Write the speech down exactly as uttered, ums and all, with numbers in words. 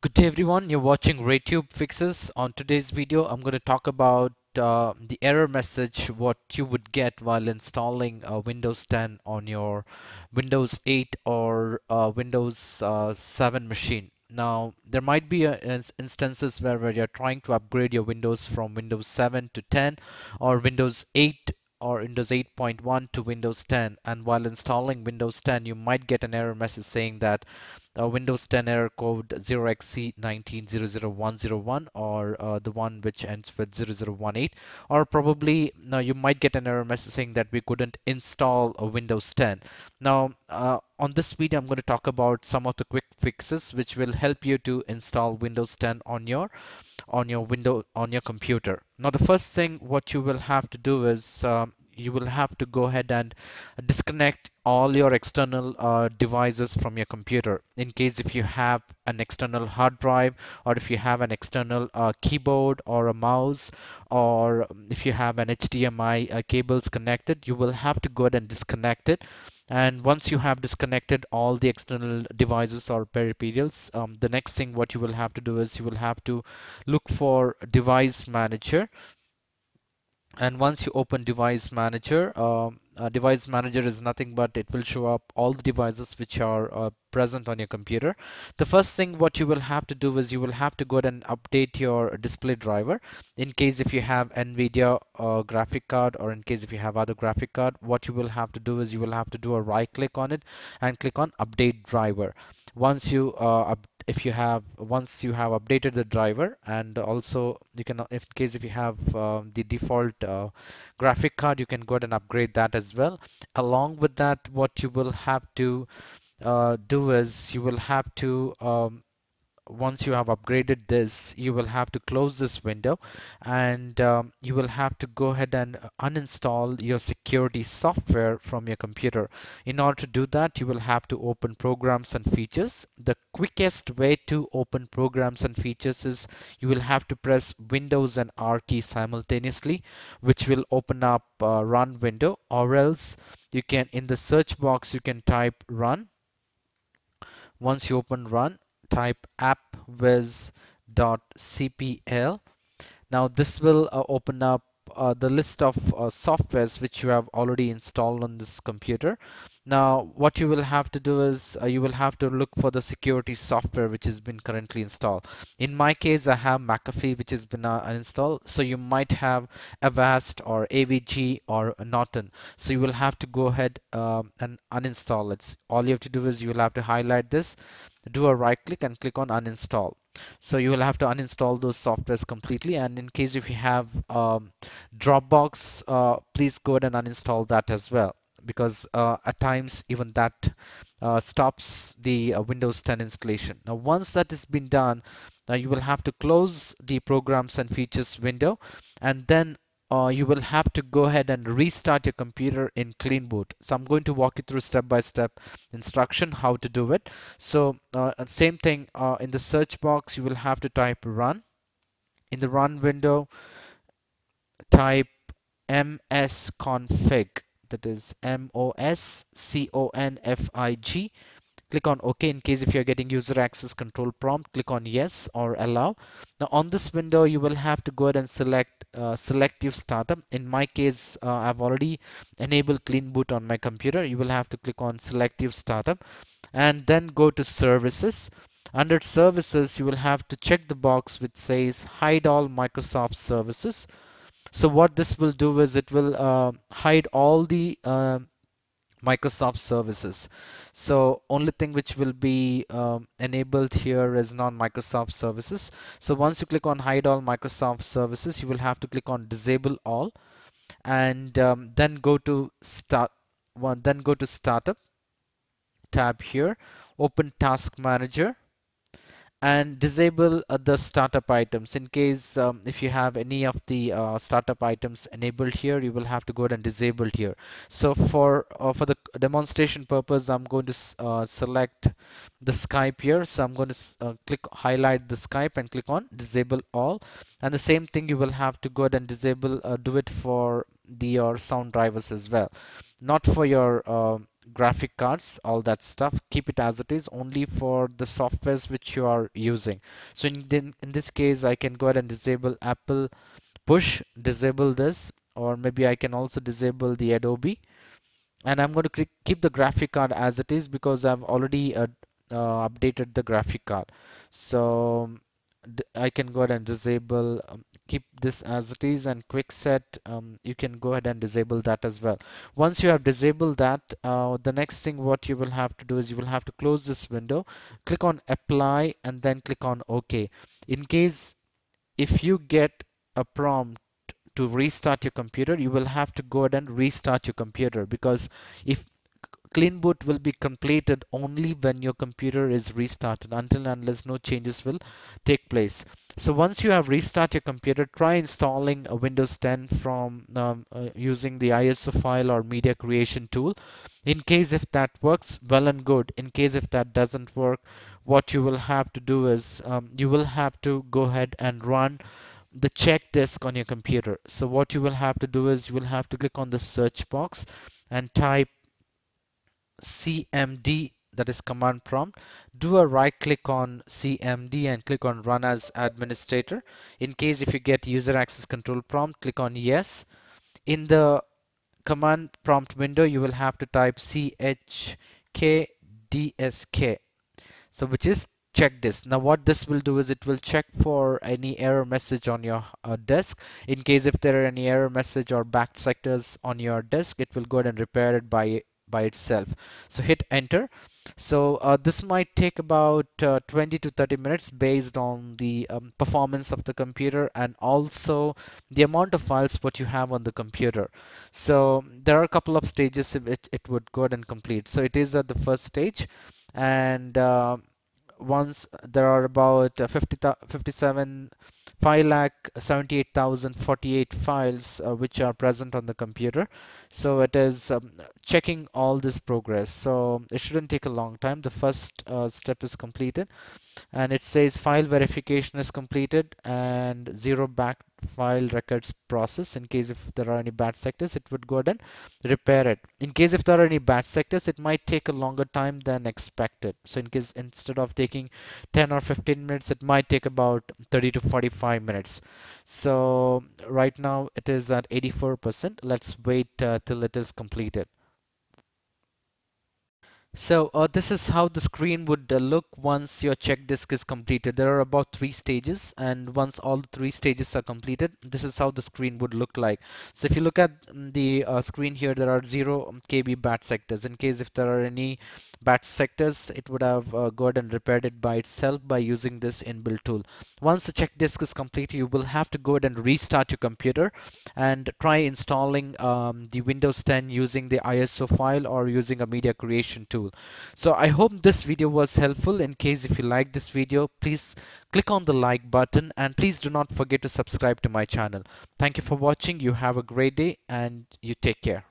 Good day everyone, you're watching RayTube Fixes. On today's video, I'm going to talk about uh, the error message what you would get while installing uh, Windows ten on your Windows eight or uh, Windows uh, seven machine. Now, there might be uh, instances where, where you're trying to upgrade your Windows from Windows seven to ten or Windows eight or Windows eight point one to Windows ten, and while installing Windows ten you might get an error message saying that uh, Windows ten error code zero x c one nine zero zero zero one zero one or uh, the one which ends with zero zero one eight, or probably now you might get an error message saying that we couldn't install a Windows ten. Now uh, on this video I'm going to talk about some of the quick fixes which will help you to install Windows ten on your on your window on your computer. Now the first thing what you will have to do is um, you will have to go ahead and disconnect all your external uh, devices from your computer. In case if you have an external hard drive, or if you have an external uh, keyboard or a mouse, or if you have an H D M I uh, cables connected, you will have to go ahead and disconnect it. And once you have disconnected all the external devices or peripherals, um, the next thing what you will have to do is you will have to look for Device Manager. And once you open Device Manager, um, uh, Device Manager is nothing but it will show up all the devices which are uh, present on your computer. The first thing what you will have to do is you will have to go ahead and update your display driver. In case if you have NVIDIA uh, graphic card, or in case if you have other graphic card, what you will have to do is you will have to do a right click on it and click on Update Driver. Once you uh, update If you have once you have updated the driver, and also you can, in case if you have uh, the default uh, graphic card, you can go ahead and upgrade that as well. Along with that, what you will have to uh, do is you will have to um, once you have upgraded this, you will have to close this window, and um, you will have to go ahead and uninstall your security software from your computer. In order to do that, you will have to open Programs and Features. The quickest way to open Programs and Features is you will have to press Windows and R key simultaneously, which will open up uh, Run window, or else you can, in the search box, you can type Run. Once you open Run, type appwiz dot c p l. Now this will uh, open up uh, the list of uh, softwares which you have already installed on this computer. Now what you will have to do is uh, you will have to look for the security software which has been currently installed. In my case, I have McAfee which has been uh, uninstalled, so you might have Avast or A V G or Norton, so you will have to go ahead um, and uninstall it. All you have to do is you will have to highlight this, do a right click and click on uninstall. So you will have to uninstall those softwares completely, and in case if you have um, Dropbox, uh, please go ahead and uninstall that as well, because uh, at times even that uh, stops the uh, Windows ten installation. Now once that has been done, now you will have to close the Programs and Features window, and then Uh, you will have to go ahead and restart your computer in clean boot. So I'm going to walk you through step-by-step instruction how to do it. So uh, same thing, uh, in the search box you will have to type Run. In the Run window, type msconfig, that is M O S C O N F I G. Click on OK. In case if you're getting user access control prompt, click on Yes or Allow. Now on this window, you will have to go ahead and select uh, Selective Startup. In my case, uh, I've already enabled Clean Boot on my computer. You will have to click on Selective Startup and then go to Services. Under Services, you will have to check the box which says Hide All Microsoft Services. So what this will do is it will uh, hide all the uh, Microsoft services. So only thing which will be um, enabled here is non-Microsoft services. So once you click on Hide All Microsoft Services, you will have to click on Disable All, and um, then go to Start. One, then go to Startup tab here. Open Task Manager and disable uh, the startup items. In case um, if you have any of the uh, startup items enabled here, you will have to go ahead and disable here. So for uh, for the demonstration purpose, I'm going to uh, select the Skype here. So I'm going to uh, click highlight the Skype and click on Disable All, and the same thing you will have to go ahead and disable uh, do it for the your sound drivers as well, not for your uh, graphic cards, all that stuff, keep it as it is, only for the softwares which you are using. So in, in, in this case, I can go ahead and disable Apple Push, disable this, or maybe I can also disable the Adobe. And I'm going to click, keep the graphic card as it is, because I've already uh, uh, updated the graphic card. So I can go ahead and disable, um, keep this as it is, and quick set, um, you can go ahead and disable that as well. Once you have disabled that, uh, the next thing what you will have to do is you will have to close this window, click on apply, and then click on OK. In case if you get a prompt to restart your computer, you will have to go ahead and restart your computer, because if clean boot will be completed only when your computer is restarted, until and unless no changes will take place. So once you have restarted your computer, try installing a Windows ten from um, uh, using the I S O file or media creation tool. In case if that works, well and good. In case if that doesn't work, what you will have to do is um, you will have to go ahead and run the C H K D S K on your computer. So what you will have to do is you will have to click on the search box and type C M D, that is command prompt. Do a right click on C M D and click on run as administrator. In case if you get user access control prompt, click on yes. In the command prompt window, you will have to type C H K D S K, so which is check disk. Now what this will do is it will check for any error message on your uh, disk. In case if there are any error message or backed sectors on your disk, it will go ahead and repair it by by itself. So hit enter. So uh, this might take about uh, twenty to thirty minutes based on the um, performance of the computer and also the amount of files what you have on the computer. So there are a couple of stages it, it would go ahead and complete. So it is at the first stage, and uh, once there are about fifty-seven five lakh seventy-eight thousand forty-eight files uh, which are present on the computer. So it is um, checking all this progress. So it shouldn't take a long time. The first uh, step is completed, and it says file verification is completed and zero back file records process. In case if there are any bad sectors, it would go ahead and repair it. In case if there are any bad sectors, it might take a longer time than expected. So in case instead of taking ten or fifteen minutes, it might take about thirty to forty-five minutes. So right now it is at eighty-four percent. Let's wait uh, till it is completed. So uh, this is how the screen would uh, look once your C H K D S K is completed. There are about three stages, and once all three stages are completed, this is how the screen would look like. So if you look at the uh, screen here, there are zero K B bad sectors. In case if there are any bad sectors, it would have uh, gone and repaired it by itself by using this inbuilt tool. Once the C H K D S K is complete, you will have to go ahead and restart your computer and try installing um, the Windows ten using the I S O file or using a media creation tool. So I hope this video was helpful. In case if you like this video, please click on the like button, and please do not forget to subscribe to my channel. Thank you for watching. You have a great day, and you take care.